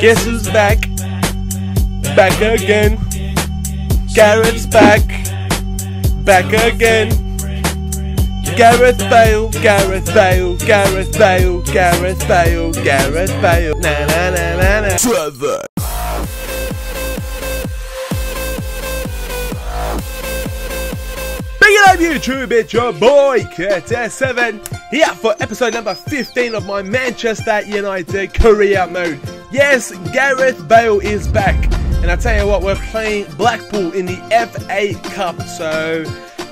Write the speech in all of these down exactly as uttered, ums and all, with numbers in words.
Guess who's back? Back again. Gareth's back. Back again. Gareth Bale, Gareth Bale, Gareth Bale, Gareth Bale, Gareth Bale. Na na na na na. Trevor. YouTube, it's your boy CurtiZSe seven here for episode number fifteen of my Manchester United career mode. Yes, Gareth Bale is back, and I tell you what, we're playing Blackpool in the F A Cup, so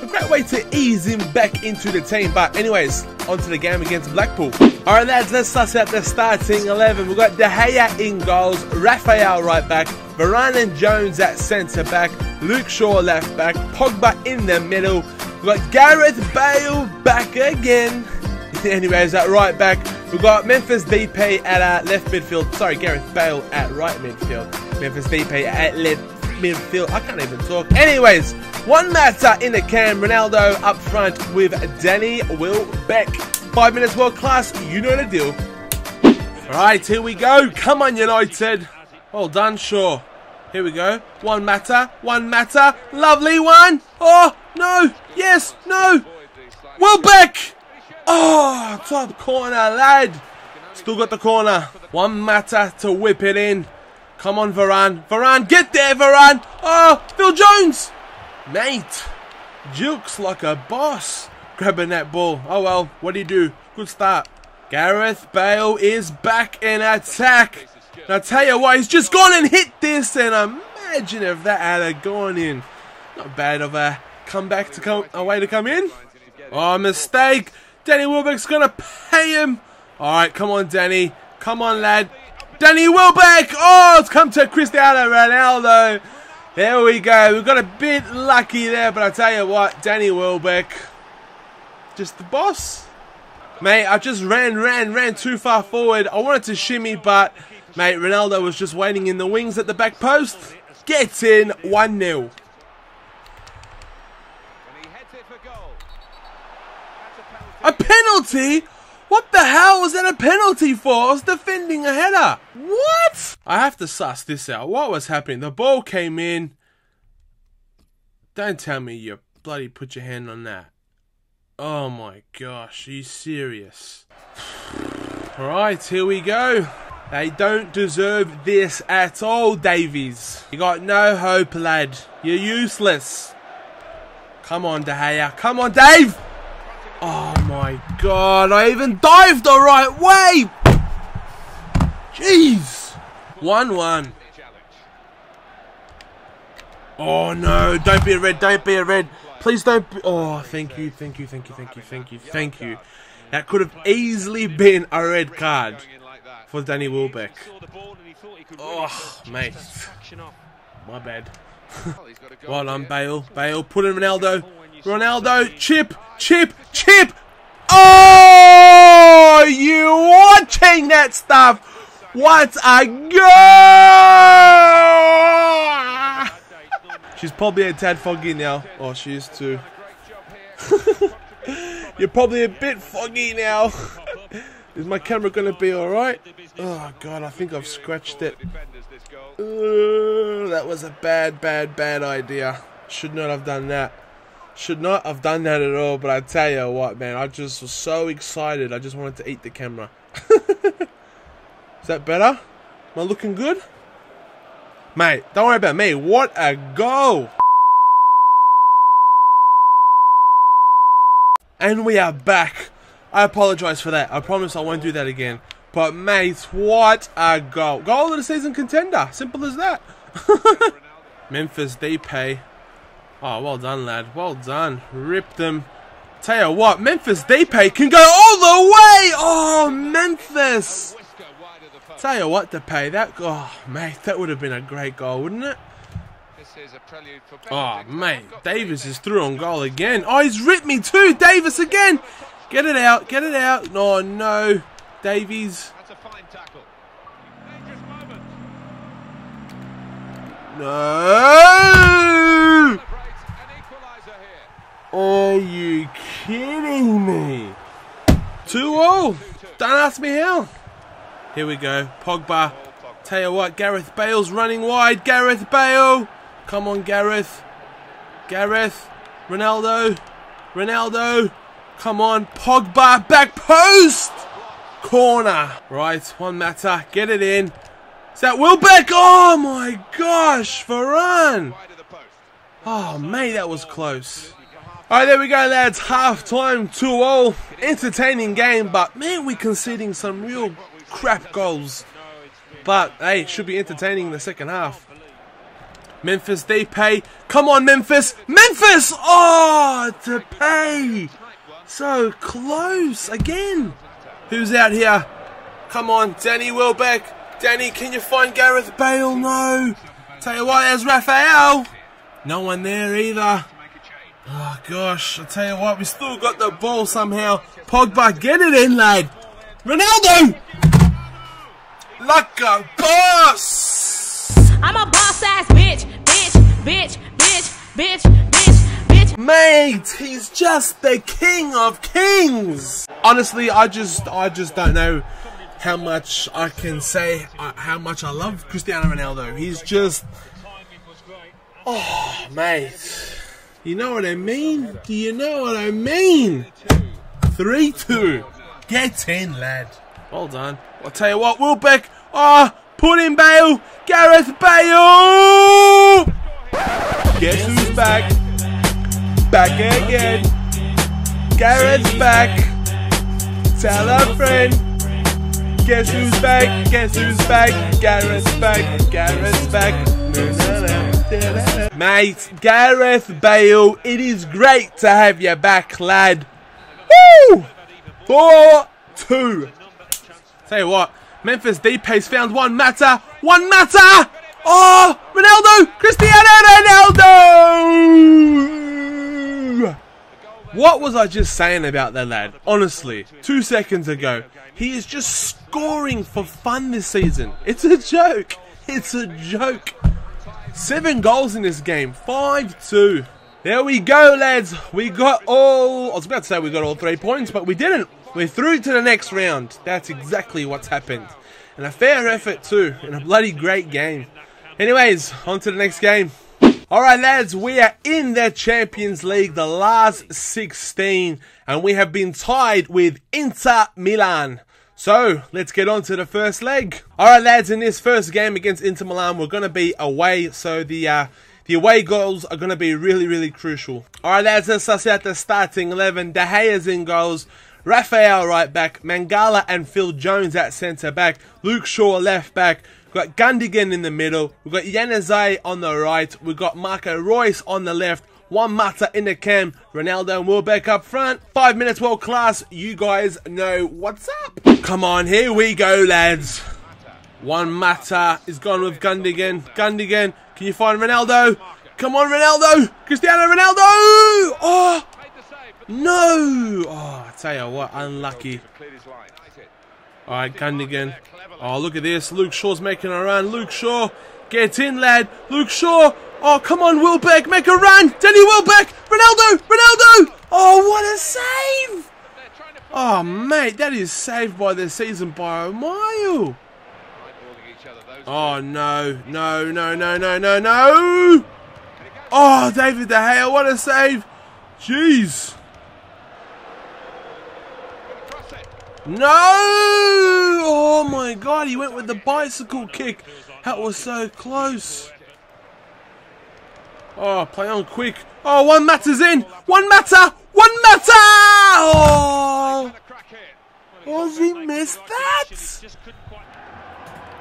a great way to ease him back into the team. But anyways, on to the game against Blackpool. Alright lads, let's suss out the starting eleven. We've got De Gea in goals, Raphael right back, Varane and Jones at centre back, Luke Shaw left back, Pogba in the middle. We've got Gareth Bale back again. Anyways, at right back, we've got Memphis Depay at uh, left midfield. Sorry, Gareth Bale at right midfield. Memphis Depay at left midfield. I can't even talk. Anyways, one Mata in the cam. Ronaldo up front with Danny Welbeck. Five minutes world class. You know the deal. All right, here we go. Come on, United. Well done, Shaw. Here we go. One Mata. One Mata. Lovely one. Oh, no. Yes. No. Welbeck. Oh, top corner, lad. Still got the corner. One Mata to whip it in. Come on, Varane. Varane. Get there, Varane. Oh, Phil Jones. Mate. Jukes like a boss. Grabbing that ball. Oh, well. What do you do? Good start. Gareth Bale is back in attack. And I tell you what, he's just gone and hit this, and imagine if that had gone in. Not bad of a comeback to come, a way to come in. Oh, mistake. Danny Welbeck's gonna pay him. All right, come on, Danny. Come on, lad. Danny Welbeck. Oh, it's come to Cristiano Ronaldo. There we go. We got a bit lucky there, but I tell you what, Danny Welbeck, just the boss. Mate, I just ran, ran, ran too far forward. I wanted to shimmy, but mate, Ronaldo was just waiting in the wings at the back post. Gets in, one nil. A penalty? What the hell was that a penalty for? I was defending a header. What? I have to suss this out. What was happening? The ball came in. Don't tell me you bloody put your hand on that. Oh my gosh, are you serious? All right, here we go. They don't deserve this at all, Davies. You got no hope, lad. You're useless. Come on, De Gea. Come on, Dave. Oh, my God. I even dived the right way. Jeez. one one. Oh, no. Don't be a red. Don't be a red. Please don't be. Oh, thank you. Thank you. Thank you. Thank you. Thank you. Thank you. That could have easily been a red card for Danny Welbeck. Oh, mate. My bad. Well done, Bale. Bale, put in Ronaldo. Ronaldo, chip, chip, chip. Oh, you watching that stuff. What a goal! She's probably a tad foggy now. Oh, she is too. You're probably a bit foggy now. Is my camera going to be alright? Oh, God, I think I've scratched it. Uh, that was a bad, bad, bad idea. Should not have done that. Should not have done that at all, but I tell you what, man, I just was so excited. I just wanted to eat the camera. Is that better? Am I looking good? Mate, don't worry about me. What a goal! And we are back. I apologise for that. I promise I won't do that again. But, mate, what a goal. Goal of the season contender. Simple as that. Memphis Depay. Oh, well done, lad. Well done. Ripped them. Tell you what, Memphis Depay can go all the way. Oh, Memphis. Tell you what, Depay. That, oh, mate, that would have been a great goal, wouldn't it? Oh, mate. Davis is through on goal again. Oh, he's ripped me too. Davis again. Get it out, get it out. No, oh, no, Davies. That's a fine tackle. No! Are you kidding me? two all. Don't ask me how. Here we go. Pogba. Tell you what, Gareth Bale's running wide. Gareth Bale! Come on, Gareth. Gareth. Ronaldo. Ronaldo. Come on, Pogba. Back post! Corner. Right, one Mata. Get it in. Is that Welbeck? Oh my gosh, Varane. Oh, mate, that was close. Alright, there we go, lads. Half time, two all. Entertaining game, but man, we're conceding some real crap goals. But hey, it should be entertaining in the second half. Memphis Depay. Come on, Memphis. Memphis! Oh, Depay. So close again. Who's out here? Come on, Danny Welbeck. Danny, can you find Gareth Bale? No. Tell you what, there's Raphael. No one there either. Oh, gosh. I tell you what, we still got the ball somehow. Pogba, get it in, lad. Ronaldo! Like a boss! I'm a boss-ass bitch. Bitch, bitch, bitch, bitch, bitch, bitch. Mate, he's just the king of kings. Honestly, I just, I just don't know how much I can say, uh, how much I love Cristiano Ronaldo. He's just... Oh, mate. You know what I mean? Do you know what I mean? three two. Get in, lad. Well done. I'll tell you what, Welbeck. Ah, oh, put in Bale. Gareth Bale. Guess who's back? Back again. Gareth's back. Tell a friend. Guess who's back? Guess who's back? Gareth's back. Gareth's back. Mate, Gareth Bale, it is great to have you back, lad. Woo! four two. Tell you what, Memphis Depay's found one Mata. One Mata! Oh, Ronaldo! Cristiano Ronaldo! What was I just saying about that lad? Honestly, two seconds ago. He is just scoring for fun this season. It's a joke. It's a joke. Seven goals in this game. five two. There we go, lads. We got all... I was about to say we got all three points, but we didn't. We're through to the next round. That's exactly what's happened. And a fair effort, too. And a bloody great game. Anyways, on to the next game. Alright, lads. We are in the Champions League, the last sixteen. And we have been tied with Inter Milan. So, let's get on to the first leg. Alright lads, in this first game against Inter Milan, we're going to be away. So, the uh, the away goals are going to be really, really crucial. Alright lads, let's suss out the starting eleven. De Gea's in goals. Raphael right back. Mangala and Phil Jones at centre back. Luke Shaw left back. We've got Gundogan in the middle. We've got Januzaj on the right. We've got Marco Royce on the left. One Mata in the cam. Ronaldo and Welbeck up front. Five minutes world class. You guys know what's up. Come on, here we go, lads. One Mata is gone with Gundogan. Gundogan, can you find Ronaldo? Come on, Ronaldo. Cristiano Ronaldo. Oh, no. Oh, I tell you what, unlucky. All right, Gundogan. Oh, look at this. Luke Shaw's making a run. Luke Shaw. Get in, lad. Luke Shaw. Oh, come on, Welbeck. Make a run. Danny Welbeck. Ronaldo. Ronaldo. Oh, what a save. Oh, mate. That is saved by the season by a mile. Oh, no. No, no, no, no, no, no. Oh, David De Gea. What a save. Jeez. No. Oh, my God. He went with the bicycle kick. That was so close. Oh, play on quick. Oh, one Mata's in. One Mata. One Mata. Oh, oh, he missed that.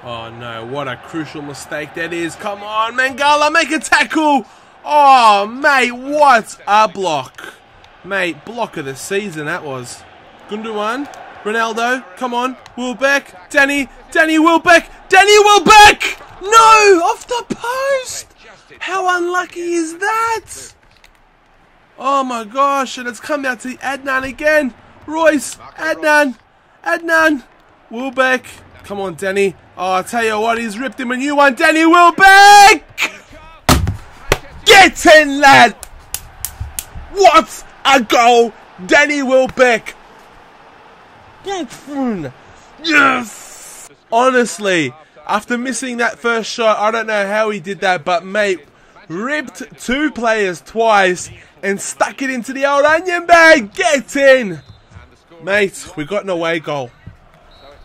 Oh, no. What a crucial mistake that is. Come on, Mangala. Make a tackle. Oh, mate. What a block. Mate, block of the season that was. Gundogan. Ronaldo, come on, Welbeck, Danny, Danny Welbeck, Danny Welbeck! No, off the post! How unlucky is that? Oh my gosh, and it's come out to Adnan again. Royce, Adnan, Adnan, Welbeck, come on Danny. Oh, I'll tell you what, he's ripped him a new one. Danny Welbeck! Get in, lad! What a goal, Danny Welbeck! Yes! Honestly, After missing that first shot, I don't know how he did that, but mate, ripped two players twice and stuck it into the old onion bag. Get in! Mate, we got an away goal.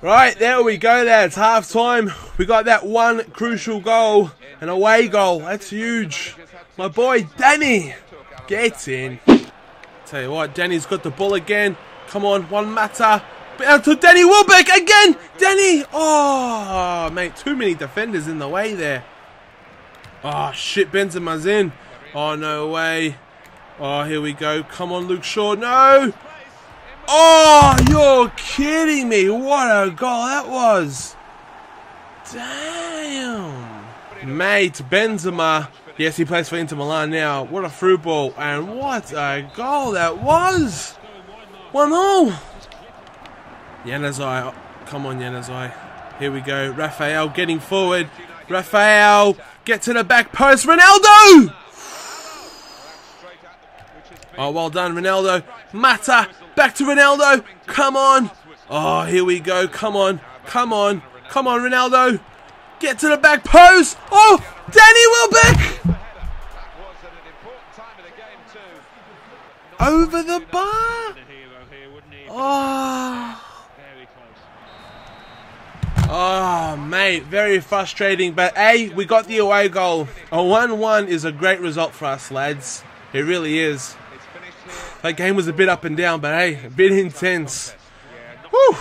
Right, there we go, lads. Half time. We got that one crucial goal. An away goal. That's huge. My boy Danny. Get in. Tell you what, Danny's got the ball again. Come on, one Mata. Out to Danny Welbeck again. Danny. Oh, mate, too many defenders in the way there. Oh, shit, Benzema's in. Oh, no way. Oh, here we go. Come on, Luke Shaw. No. Oh, you're kidding me. What a goal that was. Damn. Mate, Benzema. Yes, he plays for Inter Milan now. What a through ball. And what a goal that was. one nil. Januzaj. Come on, Januzaj. Here we go. Raphael getting forward. Raphael. Get to the back post. Ronaldo. Oh, well done, Ronaldo. Mata. Back to Ronaldo. Come on. Oh, here we go. Come on. Come on. Come on, Ronaldo. Get to the back post. Oh, Danny Welbeck. Over the bar. Oh. Oh, mate. Very frustrating. But, hey, we got the away goal. A one one is a great result for us, lads. It really is. That game was a bit up and down, but hey, a bit intense. Whew.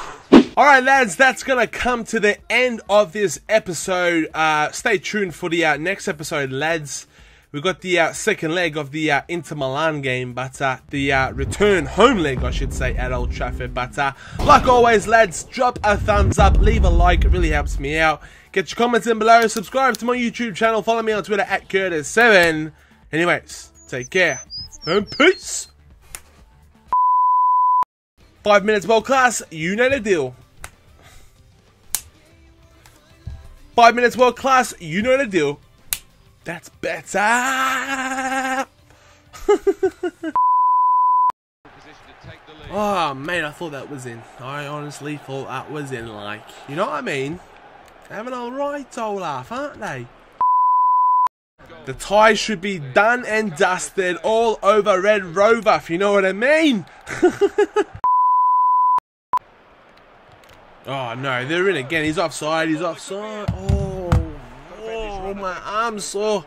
All right, lads, that's going to come to the end of this episode. Uh, stay tuned for the uh, next episode, lads. We've got the uh, second leg of the uh, Inter Milan game, but uh, the uh, return home leg, I should say, at Old Trafford. But uh, like always, lads, drop a thumbs up, leave a like, it really helps me out. Get your comments in below, subscribe to my YouTube channel, follow me on Twitter at Curtis seven. Anyways, take care and peace. Five minutes world class, you know the deal. Five minutes world class, you know the deal. That's better. Oh, mate, I thought that was in. I honestly thought that was in, like, you know what I mean? They have an alright old laugh, aren't they? The tie should be done and dusted all over Red Rover, if you know what I mean. Oh no, they're in again. He's offside, he's offside. Oh, oh my arm's sore.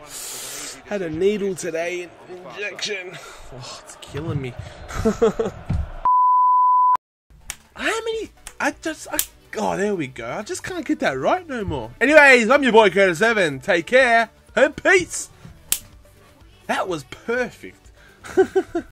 Had a needle today, injection. Oh, it's killing me. How many? I just, I, oh, there we go. I just can't get that right no more. Anyways, I'm your boy Curtis seven. Take care and peace. That was perfect.